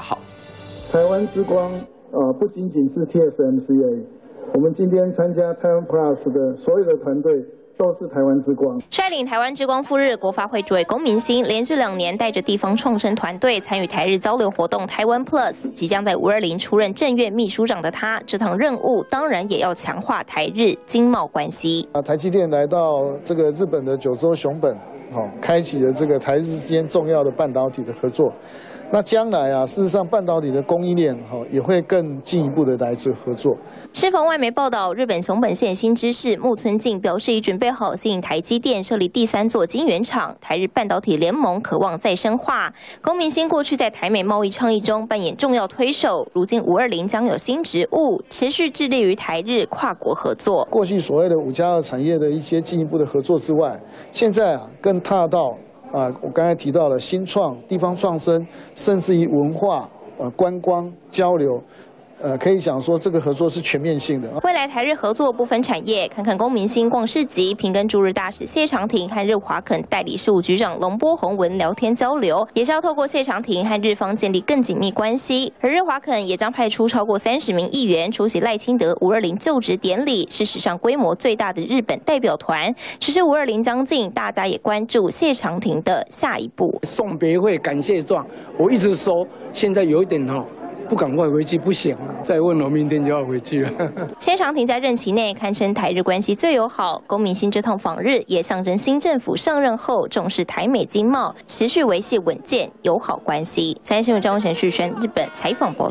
好，台湾之光，不仅仅是 TSMC 而已。我们今天参加 Taiwan Plus 的所有的团队。 都是台湾之光。率领台湾之光赴日，国发会主委龚明鑫连续2年带着地方创生团队参与台日交流活动Taiwan Plus。即将在520出任政院秘书长的他，这趟任务当然也要强化台日经贸关系。台积电来到这个日本的九州熊本，开启了这个台日之间重要的半导体的合作。那将来事实上半导体的供应链也会更进一步的来做合作。适逢外媒报道，日本熊本县新知事木村敬表示已准备好吸引台积电设立第3座晶圆厂，台日半导体联盟渴望再深化。龚明鑫过去在台美贸易倡议中扮演重要推手，如今520将有新职务，持续致力于台日跨国合作。过去所谓的5+2产业的一些进一步的合作之外，现在更踏到。 我刚才提到了新创、地方创生，甚至于文化、观光交流，可以讲说这个合作是全面性的。未来台日合作不分产业，看看龚明鑫逛市集，平跟驻日大使谢长廷和日华肯代理事务局长龙波宏文聊天交流，也是要透过谢长廷和日方建立更紧密关系。而日华肯也将派出超过30名议员出席赖清德520就职典礼，是史上规模最大的日本代表团。只是520将近，大家也关注谢长廷的下一步。送别会感谢状，我一直说，现在有一点不赶快回去不行啊！再问我明天就要回去了。谢长廷在任期内堪称台日关系最友好，龚明鑫这趟访日也象征新政府上任后重视台美经贸，持续维系稳健友好关系。三立新闻张文成、许宣日本采访报道。